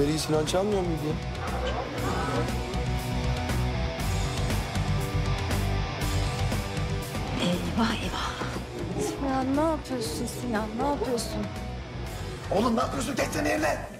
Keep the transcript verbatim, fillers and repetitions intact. Bateriyi Sinan çalmıyor muydu? Eyvah eyvah. Sinan ne yapıyorsun Sinan? Ne yapıyorsun? Oğlum ne yapıyorsun? Geçsene yerine.